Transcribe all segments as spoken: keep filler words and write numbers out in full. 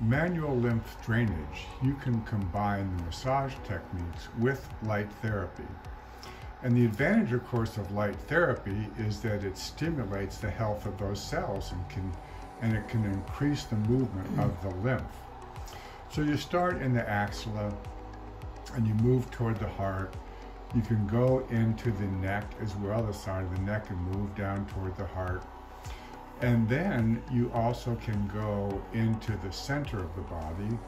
manual lymph drainage, you can combine the massage techniques with light therapy. And the advantage, of course, of light therapy is that it stimulates the health of those cells and can, and it can increase the movement of the lymph. So you start in the axilla and you move toward the heart. You can go into the neck as well, the side of the neck, and move down toward the heart. And then you also can go into the center of the body,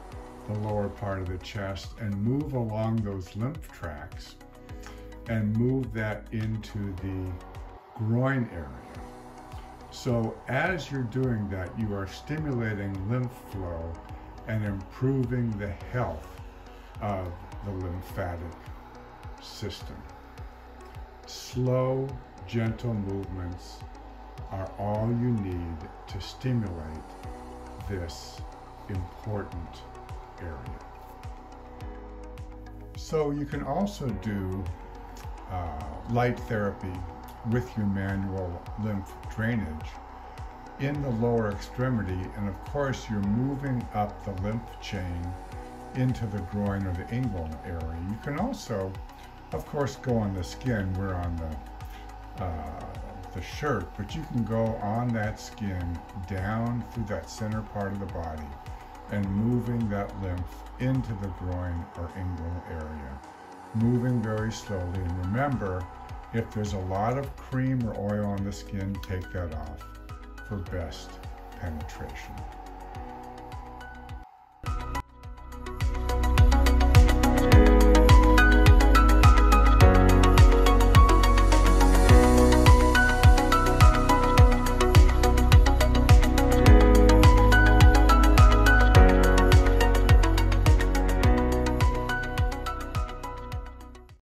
the lower part of the chest, and move along those lymph tracts and move that into the groin area. So as you're doing that, you are stimulating lymph flow and improving the health of the lymphatic system. Slow, gentle movements are all you need to stimulate this important area. So you can also do uh, light therapy with your manual lymph drainage in the lower extremity, and of course you're moving up the lymph chain into the groin or the inguinal area. You can also, of course, go on the skin. We're on the uh, the shirt, but you can go on that skin down through that center part of the body and moving that lymph into the groin or inguinal area, moving very slowly. And remember, if there's a lot of cream or oil on the skin, take that off for best penetration.